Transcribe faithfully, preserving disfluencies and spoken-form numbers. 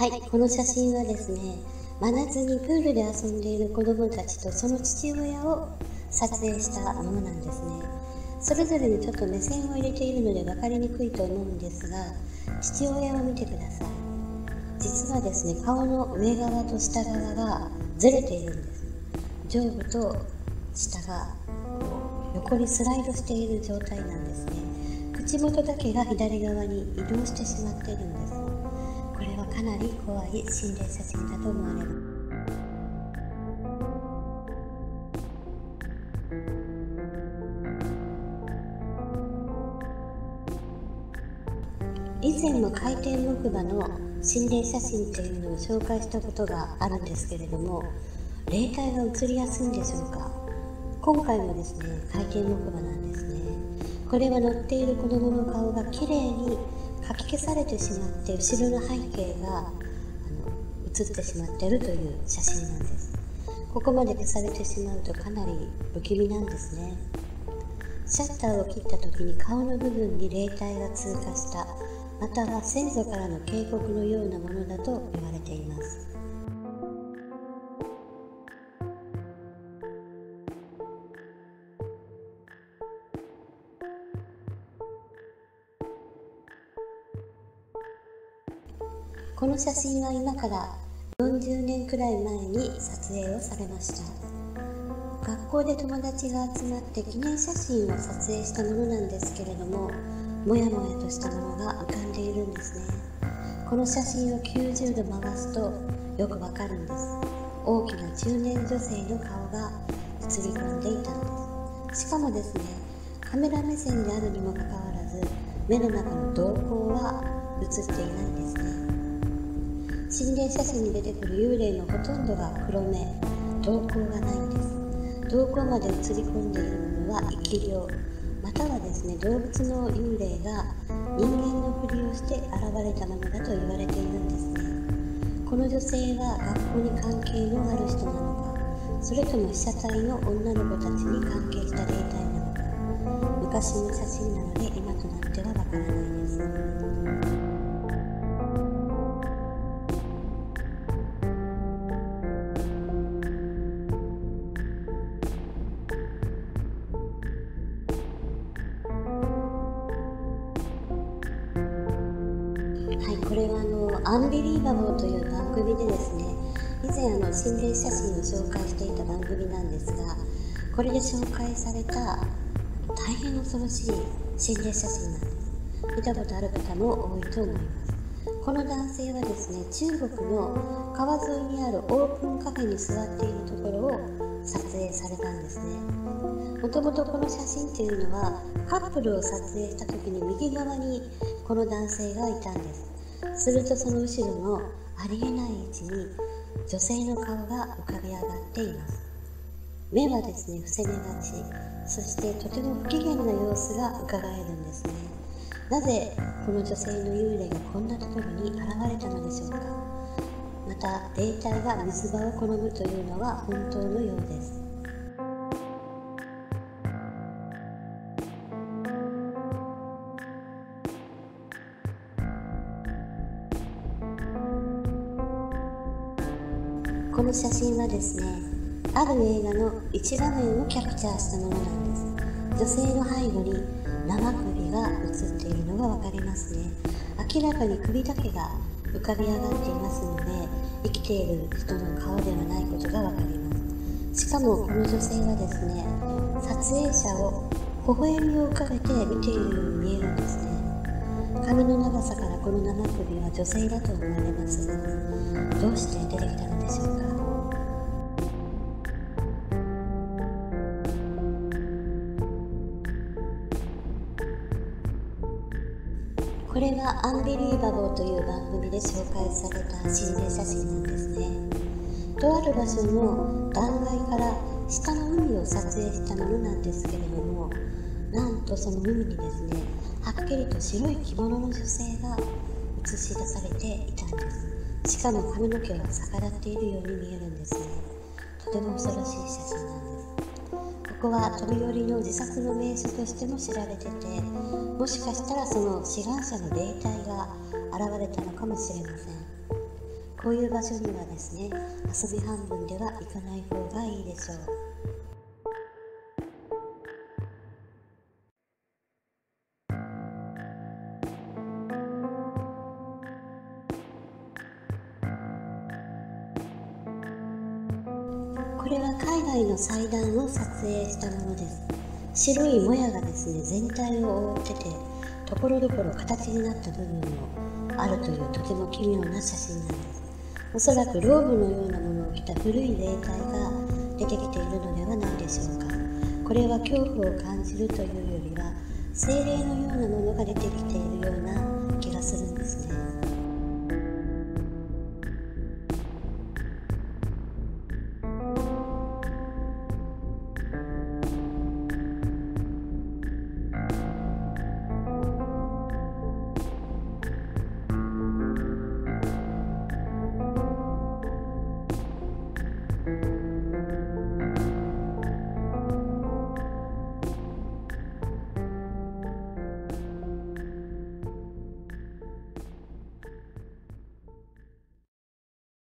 はい、この写真はですね、真夏にプールで遊んでいる子どもたちとその父親を撮影したものなんですね。それぞれにちょっと目線を入れているので分かりにくいと思うんですが、父親を見てください。実はですね、顔の上側と下側がずれているんです。上部と下が横にスライドしている状態なんですね。口元だけが左側に移動してしまっているんです。これはかなり怖い心霊写真だと思われます。以前も回転木馬の心霊写真というのを紹介したことがあるんですけれども、霊体が映りやすいんでしょうか。今回もですね、回転木馬なんですね。これは乗っている子どもの顔がきれいにかき消されてしまって、後ろの背景があの映ってしまっているという写真なんです。ここまで消されてしまうとかなり不気味なんですね。シャッターを切った時に顔の部分に霊体が通過した。または先祖からの警告のようなものだと言われています。この写真は今からよんじゅうねんくらい前に撮影をされました。学校で友達が集まって記念写真を撮影したものなんですけれども、もやもやとしたものが浮かんでいるんですね。この写真をきゅうじゅうど回すとよくわかるんです。大きな中年女性の顔が映り込んでいたんです。しかもですね、カメラ目線であるにもかかわらず目の中の瞳孔は映っていないんですね。心霊写真に出てくる幽霊のほとんどが黒目、瞳孔がないんです。瞳孔まで映り込んでいるものは生き霊、またはですね、動物の幽霊が人間のふりをして現れたものだと言われているんですね。この女性は学校に関係のある人なのか、それとも被写体の女の子たちに関係した霊体なのか、昔の写真なので今となってはわからないです。はい、これはあのアンビリーバボーという番組でですね、以前あの心霊写真を紹介していた番組なんですが、これで紹介された大変恐ろしい心霊写真なんです。見たことある方も多いと思います。この男性はですね、中国の川沿いにあるオープンカフェに座っているところを撮影されたんですね。もともとこの写真っていうのはカップルを撮影した時に右側にこの男性がいたんです。するとその後ろのありえない位置に女性の顔が浮かび上がっています。目はですね、伏せ目がち、そしてとても不機嫌な様子がうかがえるんですね。なぜこの女性の幽霊がこんなところに現れたのでしょうか。また霊体が水場を好むというのは本当のようです。この写真はですね、ある映画の一場面をキャプチャーしたものなんです。女性の背後に生首が映っているのが分かりますね。明らかに首だけが浮かび上がっていますので、生きている人の顔ではないことが分かります。しかもこの女性はですね、撮影者を微笑みを浮かべて見ているように見えるんですね。髪の長さからこの生首は女性だと思われますが、どうして出てきたのでしょうか。これはアンビリーバボーという番組で紹介された心霊写真なんですね。とある場所の断崖から下の海を撮影したものなんですけれども、なんとその海にですね、はっきりと白い着物の女性が映し出されていたんです。しかも髪の毛が逆立っているように見えるんですね。とても恐ろしい写真なんです。ここは飛び降りの自殺の名所としても知られてて、もしかしたらその志願者の霊体が現れたのかもしれません。こういう場所にはですね、遊び半分では行かない方がいいでしょう。これは海外の祭壇を撮影したものです。白いもやがですね、全体を覆ってて、ところどころ形になった部分もあるという、とても奇妙な写真なんです。おそらくローブのようなものを着た古い霊体が出てきているのではないでしょうか。これは恐怖を感じるというよりは、精霊のようなものが出てきているような